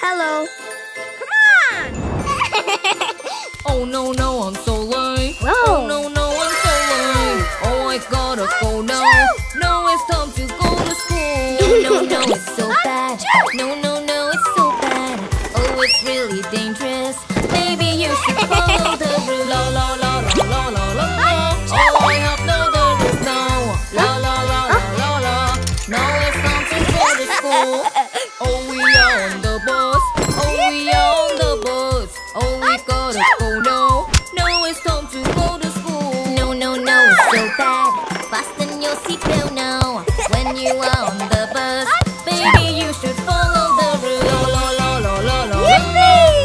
Hello. Come on! Oh no, no, I'm so late. Whoa. Oh no, no, I'm so late. Oh, I gotta go now. No, it's time to go to school. No, no, it's so bad. No, no, no, it's so bad. Oh, it's really dangerous. Maybe you should follow the route. La, la, la, la, la, la, la. Oh, I hope no, there is no. La, la, la, la, la, la. No, it's time to go to school. Oh, we are on the bus. Oh, we are on the bus. Oh, we gotta go now. No, it's time to go to school. No, no, no, it's so bad. Fasten your seatbelt now. When you are on the bus, baby, you should follow the route. La, la, la, la, la, la.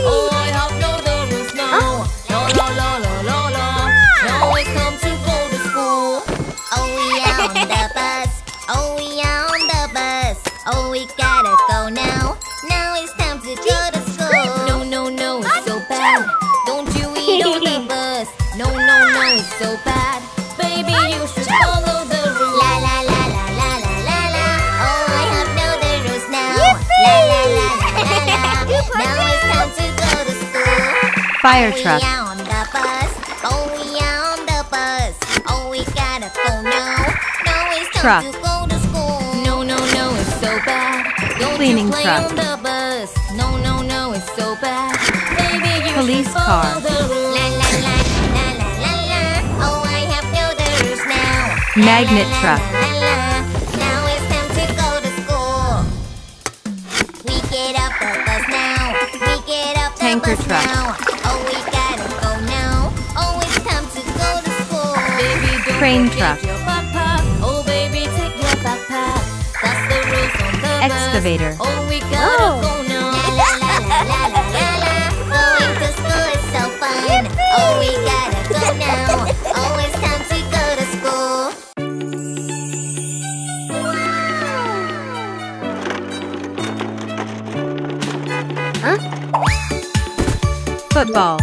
Oh, I hope no, there is no. La, la, la, la, la, la. No, it's time to go to school. Oh, we are on the bus. Oh, we are on the bus. Oh, we gotta go now. Now it's time to go to school. No, no, no, it's so bad. Don't you eat on the bus. No, no, no, it's so bad. Baby, you should follow the rules. La, la, la, la, la, la, la, la. Oh, I have no the rules now. La, la, la, la, la, la. Now it's time to go to school. Fire truck. Oh, we are on the bus. Oh, we are on the bus. Oh, we gotta go now. Now it's time to go to school. No, no, no, it's so bad. Don't you play on the bus. No, no, no, it's so bad. Baby, you should follow the rules. La, la, la, la, la, la, la. Oh, I have no the rules now. Magnet truck. La, la, la, la. Now it's time to go to school. We get off the bus now. We get off the Tanker bus truck. Now. Oh, we gotta go now. Oh, it's time to go to school. Baby, don't Crane truck. Your backpack. Oh, baby, take your backpack. That's the rules on the Excavator. Bus. Oh, we gotta go now. La, la, la, la, la, la, la. Going to school is so fun. Oh, we gotta go now. Oh, it's time to go to school. Huh? Football.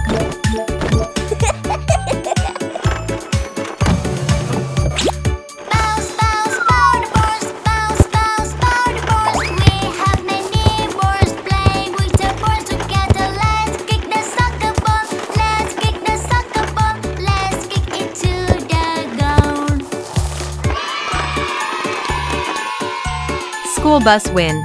Bounce, bounce, board balls. Bounce, bounce, board balls. We have many balls. Playing with the balls together. Let's kick the soccer ball. Let's kick the soccer ball. Let's kick it to the goal. School bus win.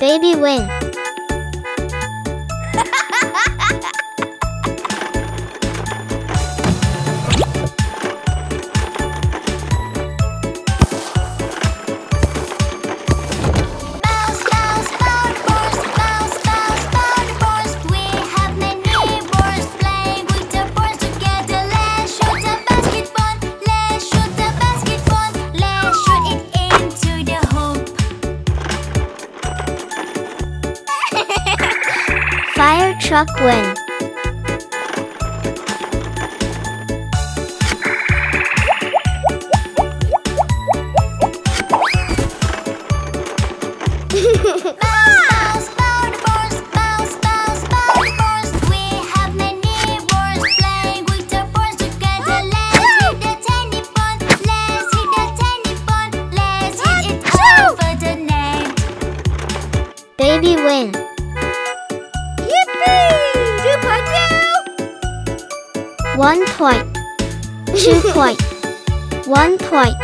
Baby win. Fire truck win. Baby win. One point, 2 point, 1 point.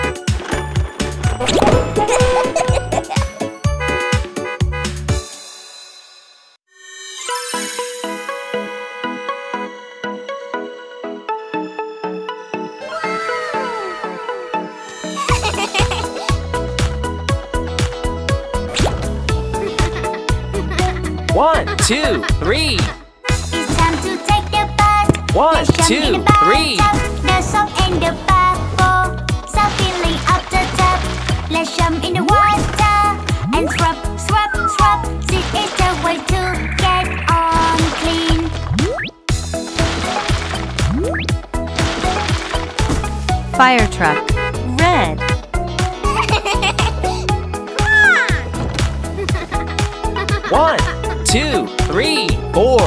One, two, three. It's time to take the bus. 1, 2, 3. There's soap in the bubble, so filling up the tub. Let's jump in the water and scrub, scrub, scrub. Fire truck. Red. One, two, three, four.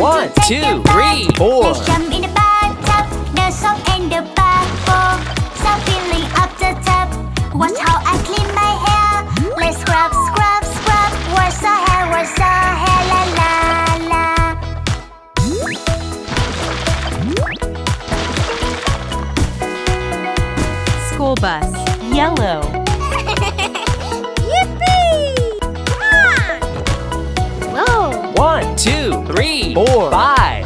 One, two, three, four. Let's jump in the bathtub. The soap and the bubble. Stop filling up the tub. Watch how I clean my hair. Let's scrub, scrub, scrub. Wash the hair, wash the hair. La la la. School bus. Yellow. Yippee! Come on! Whoa! One, two, three, four, five.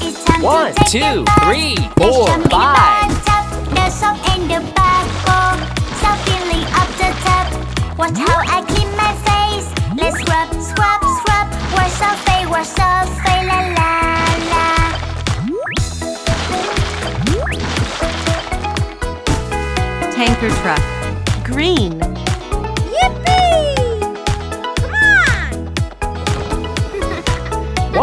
It's time one, to take two, bath. Three, four, let's five. The soap and the bubble. Stop filling up the tub. Watch how I clean my face. Let's scrub, scrub, scrub. Wash the face, la la la. Tanker truck. Green. Yippee! Come on! One,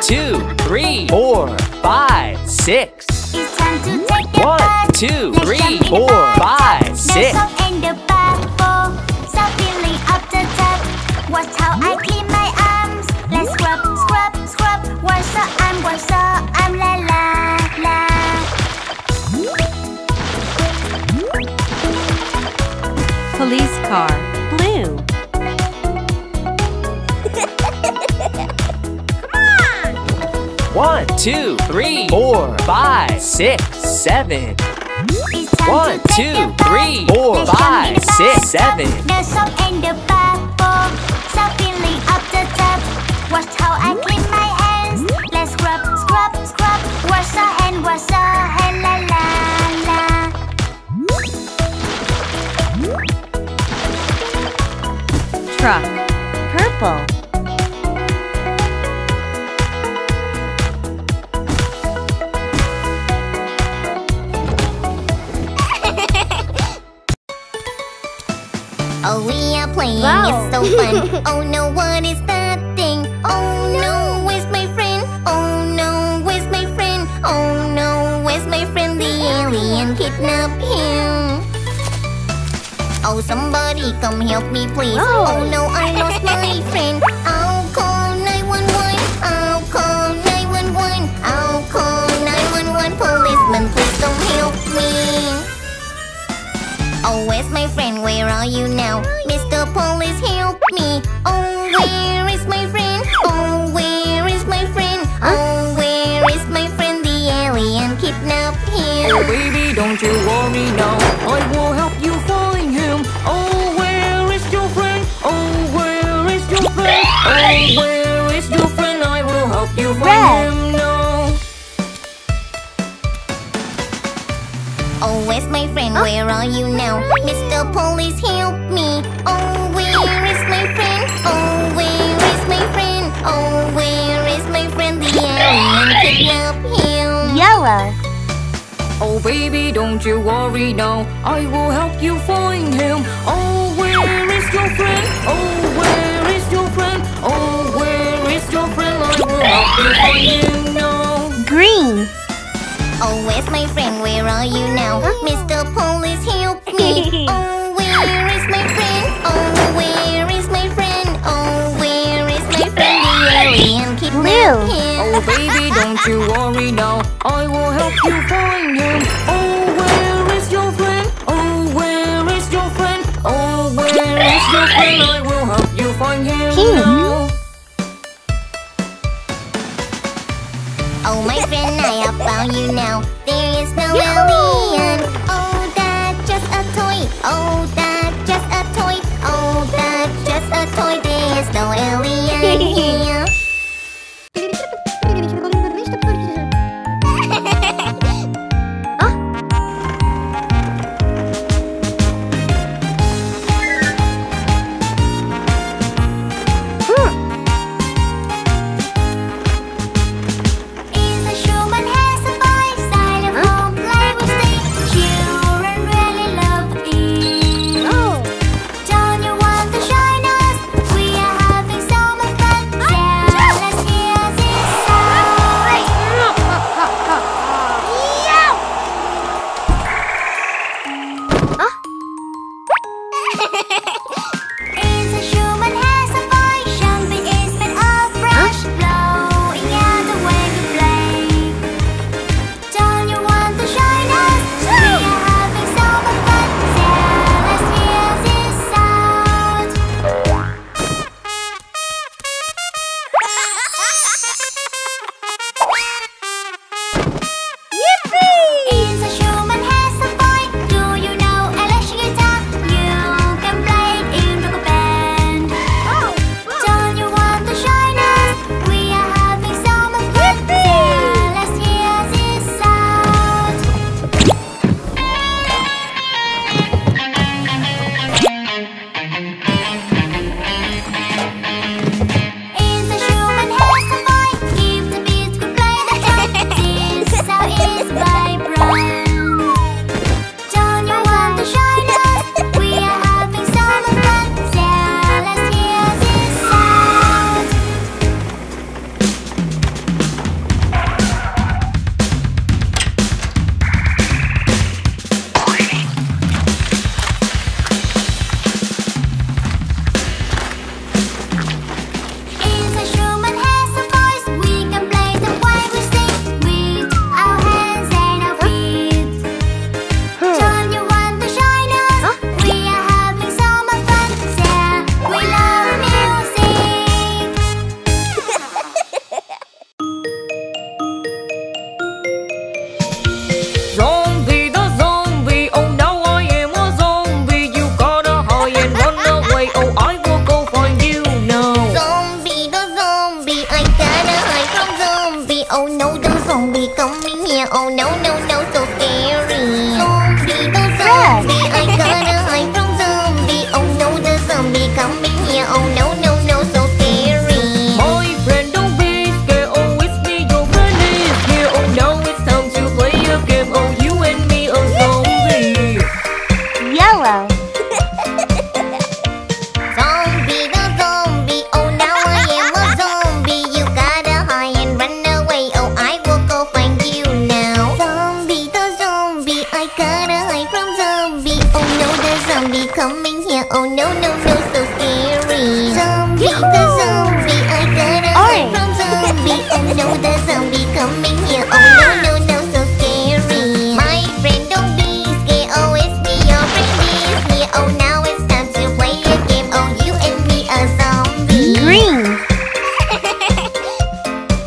two, three, four, five, six. It's time to take a one, bath. 2, 3, 4, 5, 6. Let's soap in the bubble. Stop filling up the tub. Watch how I clean my arms. Let's scrub, scrub, scrub. Wash the arm, la la la. Police car. Blue. Come on! 1, 2, 3, 4, 5, 6, 7. It's time 1, 2, 3, 4, 5, 6, 7. The soap and the bubble. Stop filling up the tub. Watch how I clean my hands. Let's scrub, scrub, scrub. Wash the hand, la la la. Truck. Purple. Oh, we are playing, wow. It's so fun. Oh no, what is that thing? Oh no, where's my friend? Oh no, where's my friend? Oh no, where's my friend? The alien kidnapped him. Oh, somebody come help me, please. Oh, no, I lost my friend. I'll call 911. I'll call 911. I'll call 911. Policeman, please come help me. Oh, where's my friend? Where are you now? Mr. Police, help me. Oh, where is my friend? Oh, where is my friend? Oh, where is my friend? The alien kidnapped him. Oh, baby, don't you worry now. I will help you find him. Oh, where is your friend? Oh, where is your friend? Oh, where is your friend? I will help you find him now. Oh, where's my friend? Where are you now? Mr. Police, help me. Oh, where is my friend? Oh, where is my friend? Oh, where is my friend? The alien kidnapped him. Yellow. Oh, baby, don't you worry now. I will help you find him. Oh, where is your friend? Oh, where is your friend? Oh, where is your friend? I will help you find him now. Green. Oh, where's my friend? Where are you now? Mr. Police, help me. Oh, where is my friend? Oh, where is my friend? Oh, where is my friend? The alien kidnapped him. Oh, baby, don't you worry now. I will help you find him. Oh, where is your friend? Oh, where is your friend? Oh, where is your friend? I will help you find him now. Oh, my friend, I have found you now. There is no alien. Oh, that's just a toy. Oh, that's just a toy. Oh, that's just a toy. There is no alien here. coming here. Oh no, no, no, so scary. Zombie, the zombie, I gotta hide from zombie. And no, the zombie coming here. Oh no, no, no, so scary. My friend, don't be scared. Always be your friend is here. Oh, now it's time to play a game. Oh, you and me are zombies. Green.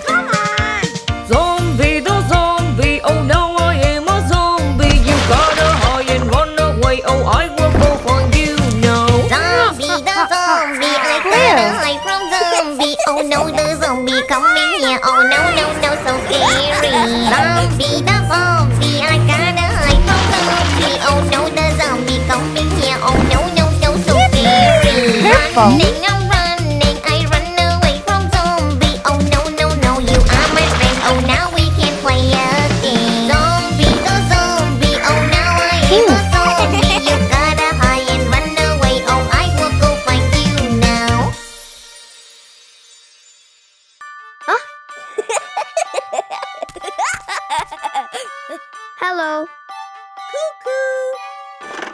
Come on. Zombie, the zombie. Oh no, I am a zombie. You gotta hide and run away. Oh, I will. No, the zombie coming here. Oh no, no, no, so scary. Zombie, the zombie, I gotta hide from zombie. Oh no, the zombie coming here. Oh no, no, no, so scary. Running, I'm running, I run away from zombie. Oh no, no, no, you are my friend. Oh now we can play again. Zombie, the zombie, oh now I am a zombie. You gotta hide and run away. Oh I will go find you now. Hello. Cuckoo.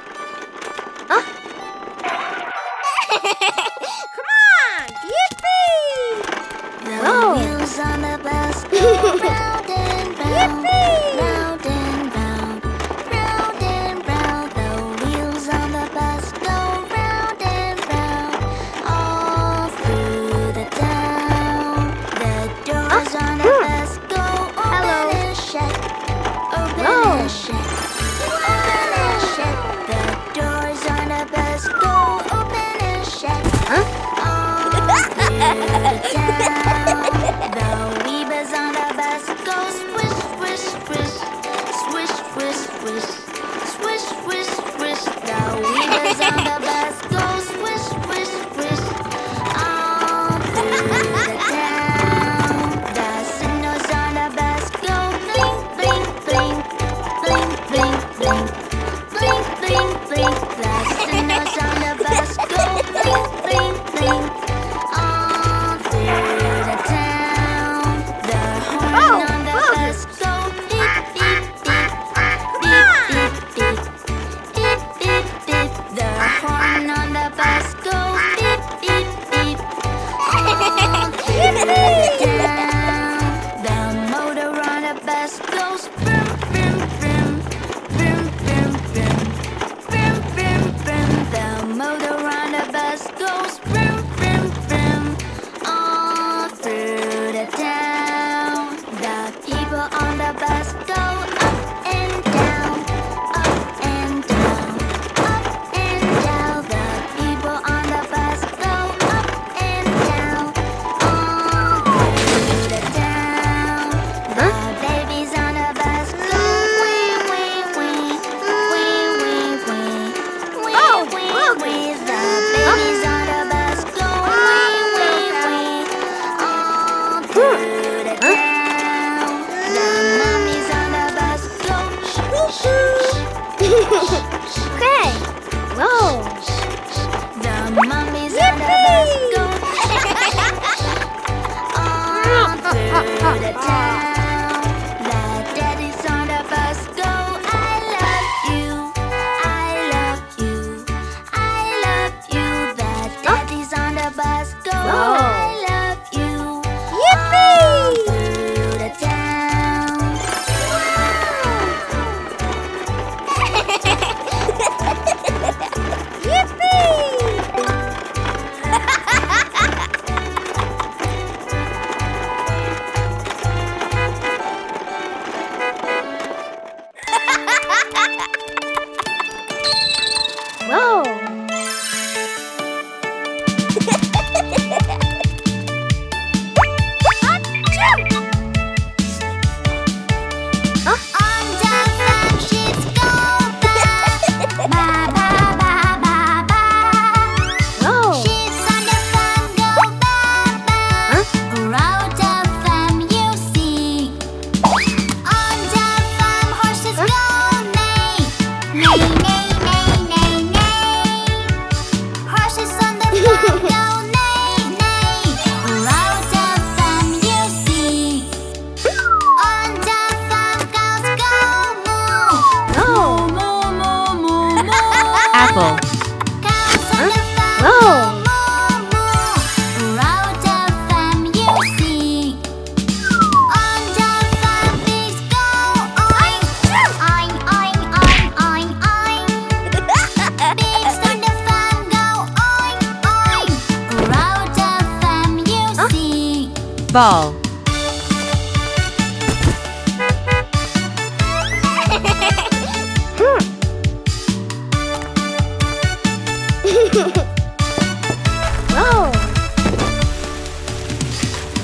Ball. Whoa.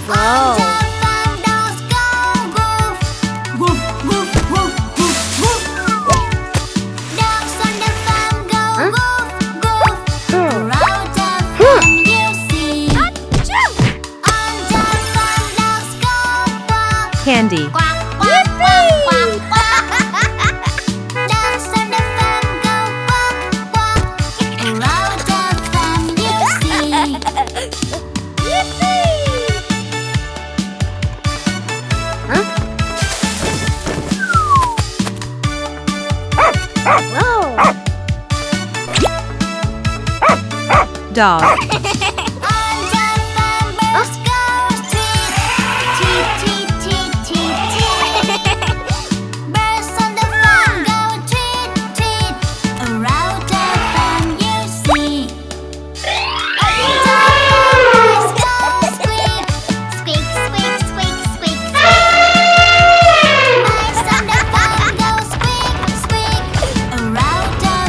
Whoa. Candy. Whoa. Dog.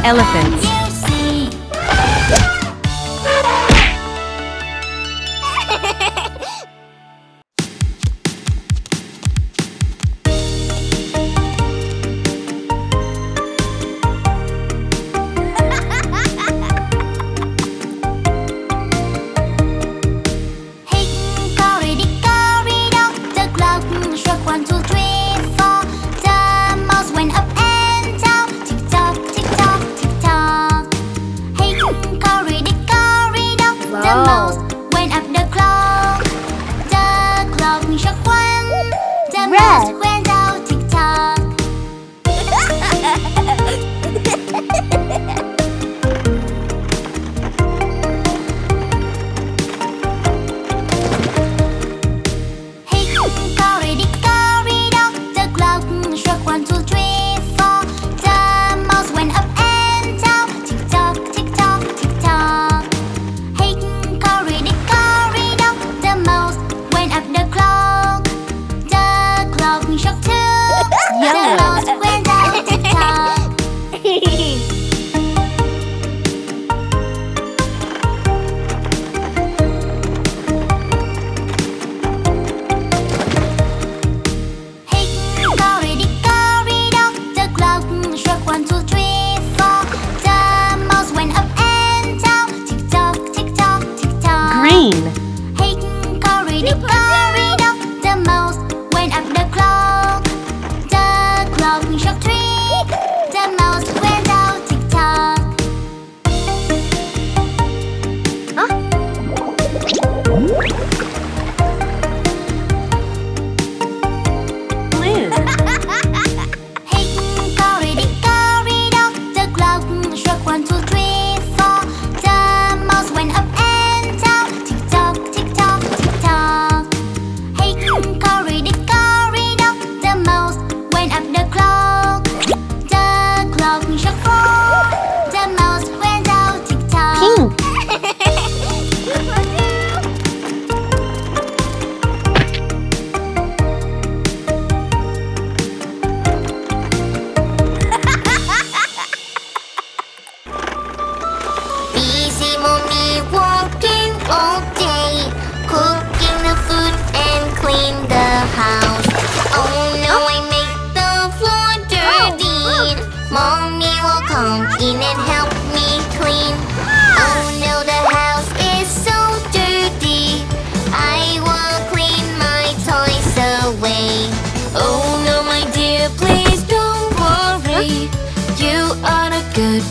Elephants.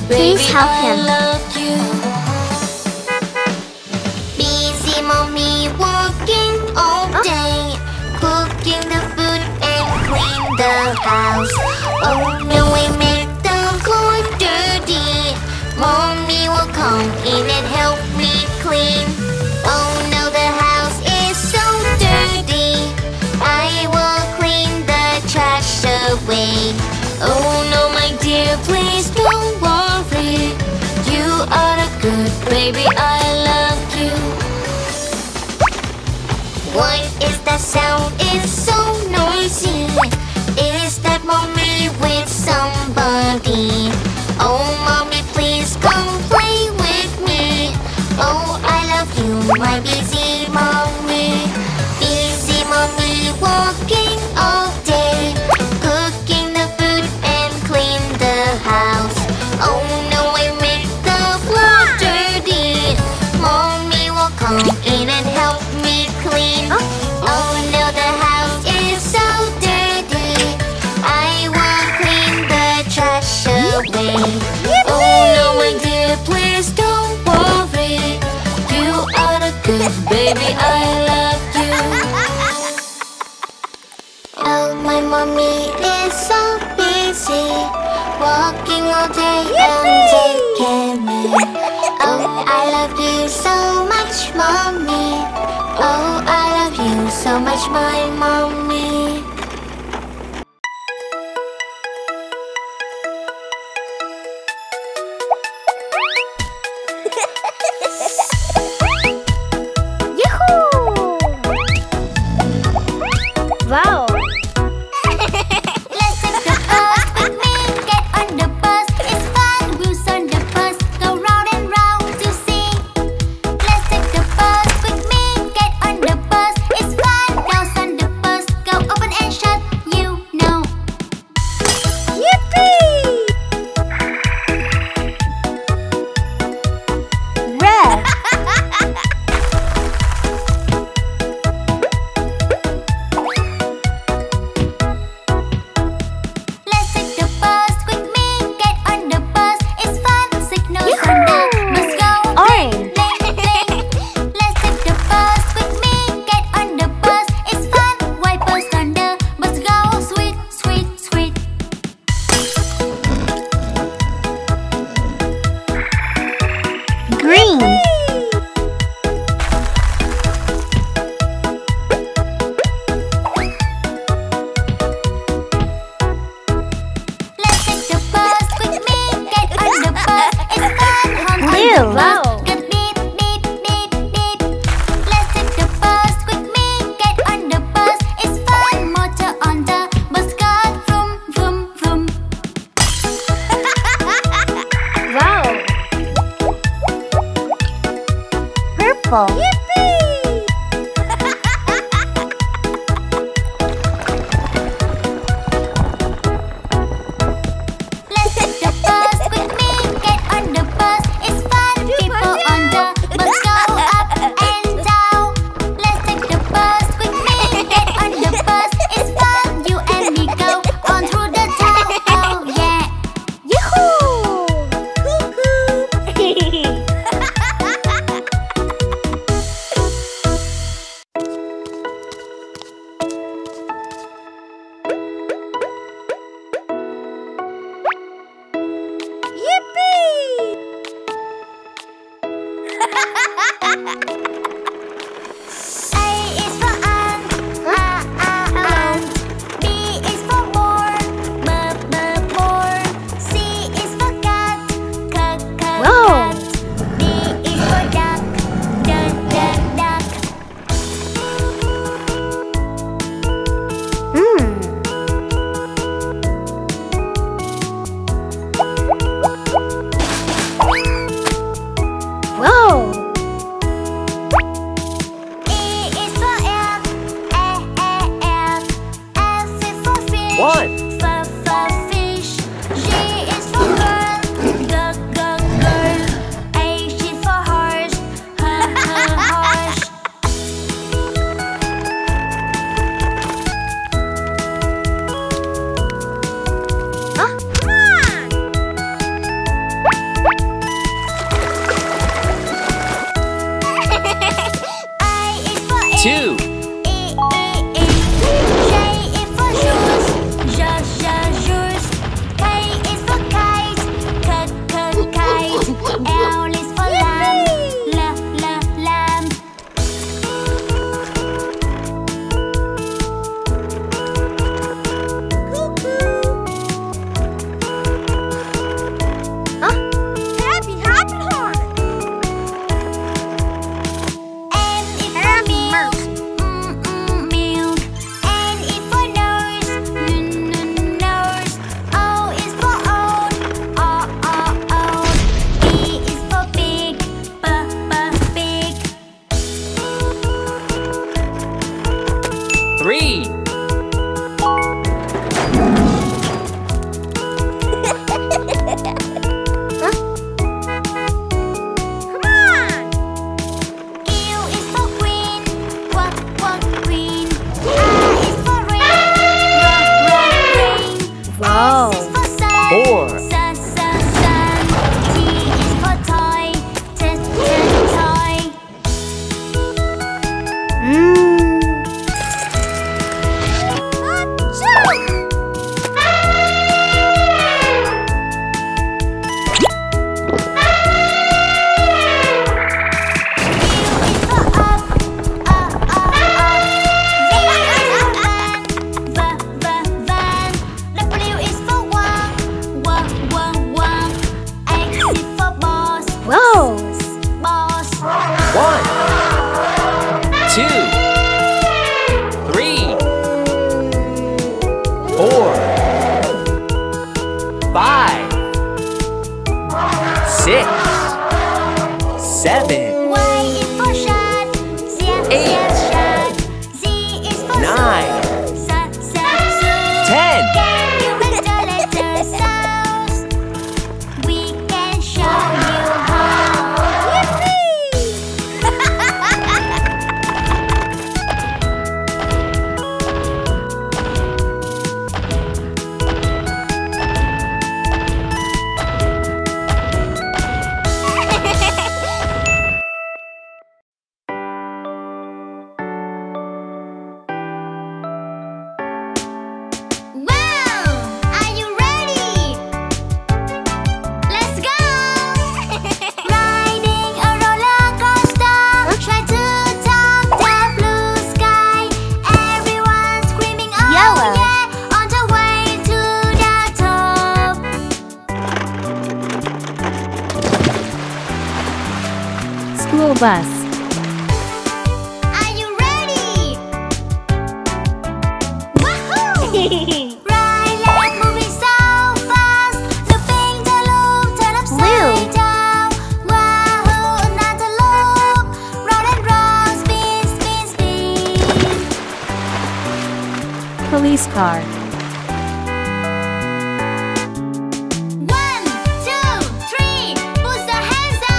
Please help him. I love you. Busy mommy walking all day, cooking the food and clean the house. Oh no, we make the floor dirty. Mommy will come in and help me clean. Oh no, the house is so dirty. I will clean the trash away. Oh no, my dear, please don't worry. You are a good baby, I love you. What is that sound? It's so noisy. Is that mommy with somebody? Oh, mommy, please come play with me. Oh, I love you, my busy mommy. Busy mommy walking all day, cooking the food and clean the house. Oh no, I made the floor dirty. Mommy will come in and help me clean. Oh no, the house is so dirty. I will clean the trash away. Oh no, my dear, please don't worry. You are a good baby, I love you. Oh, my mommy is so busy, walking all day and taking me. Oh, I love you so much, mommy. Oh, I love you so much, my mommy. Wow! Let's take the bus with me. Get on the bus, it's fun. Wheels on the bus go round and round to see. Let's take the bus with me. Get on the bus, it's fun. Doors on the bus go open and shut, you know. Yippee! Red. Let's take the bus with me. Get on the bus, it's fun. Signals on the bus go Orange. bling, bling. Let's take the bus with me. Get on the bus, it's fun. Wipers on the bus go sweet, sweet, sweet. Green. Let's take the bus with me. Get on the bus, it's fun. Home on the Blue. bus go beep, beep, beep, beep. Let's take the bus with me. Get on the bus, it's fun. Motor on the bus go vroom, vroom, vroom. Wow! Purple. Yippee! Let's take the bus with me. Get on the bus, it's fun. People on the bus go up and down. Let's take the bus with me. Get on the bus, it's fun. You and me go on through the town. Oh yeah. Yippee! A is for ant, ant. B is for more, more. C is for cat, cat. Wow! D is for duck, duck. Mmm. Wow! E is for egg, egg. F is for fish, fish. G is for girl, girl. H is for horse, horse. Huh? 7. Y is for shot. Z is shot. Z is for 9. Sound. 10. Can you make the letter sounds? We can show you how. Bus. Are you ready? Woohoo! Right leg moving so fast. Looping the loop, turn upside down. Wahoo! Another loop. Round and round, spin, spin, spin. Police car. 1, 2, 3, put your hands up.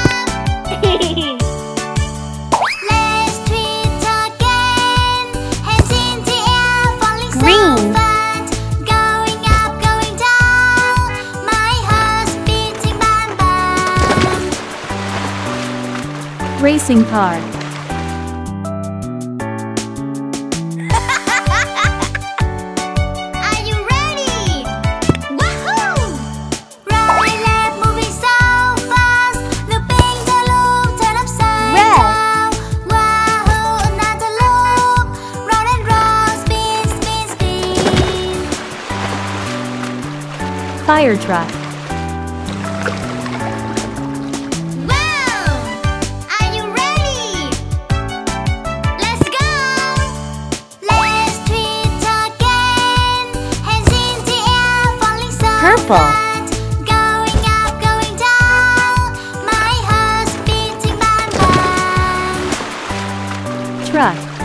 Racing car. Are you ready? Woohoo! Right left moving so fast. Looping the loop, turn upside down. Wahoo! Another loop. Round and round, spin, spin, spin. Fire truck. Going up, going down. My heart's beating bam bam. Truck.